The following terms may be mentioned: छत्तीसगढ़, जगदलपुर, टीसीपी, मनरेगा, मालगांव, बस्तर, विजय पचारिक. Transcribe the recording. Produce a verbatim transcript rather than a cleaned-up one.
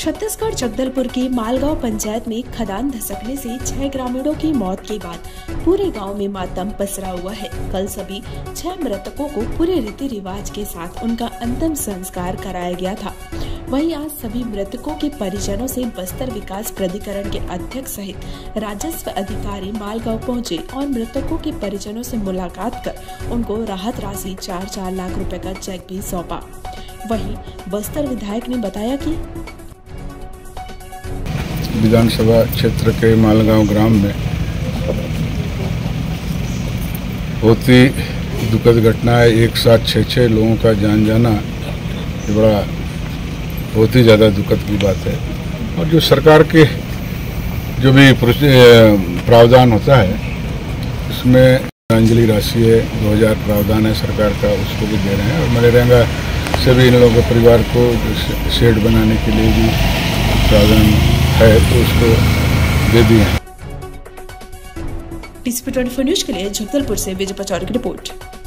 छत्तीसगढ़ जगदलपुर के मालगांव पंचायत में खदान धसकने से छह ग्रामीणों की मौत के बाद पूरे गांव में मातम पसरा हुआ है। कल सभी छह मृतकों को पूरे रीति रिवाज के साथ उनका अंतिम संस्कार कराया गया था। वहीं आज सभी मृतकों के परिजनों से बस्तर विकास प्राधिकरण के अध्यक्ष सहित राजस्व अधिकारी मालगांव पहुंचे और मृतकों के परिजनों से मुलाकात कर उनको राहत राशि चार चार लाख रुपए का चेक भी सौंपा। वहीं बस्तर विधायक ने बताया कि विधानसभा क्षेत्र के मालगांव ग्राम में बहुत ही दुखद घटना है। एक साथ छः छः लोगों का जान जाना ये बड़ा बहुत ही ज़्यादा दुखद की बात है। और जो सरकार के जो भी प्रावधान होता है उसमें अंजलि राशि है, दो हज़ार प्रावधान है सरकार का, उसको भी दे रहे हैं। और मनरेगा से भी इन लोगों के परिवार को शेड बनाने के लिए भी प्रावधान है तो उसको दे दिए हैं। टीसीपी ट्वेंटी फोर न्यूज के लिए जगदलपुर से विजय पचारिक की रिपोर्ट।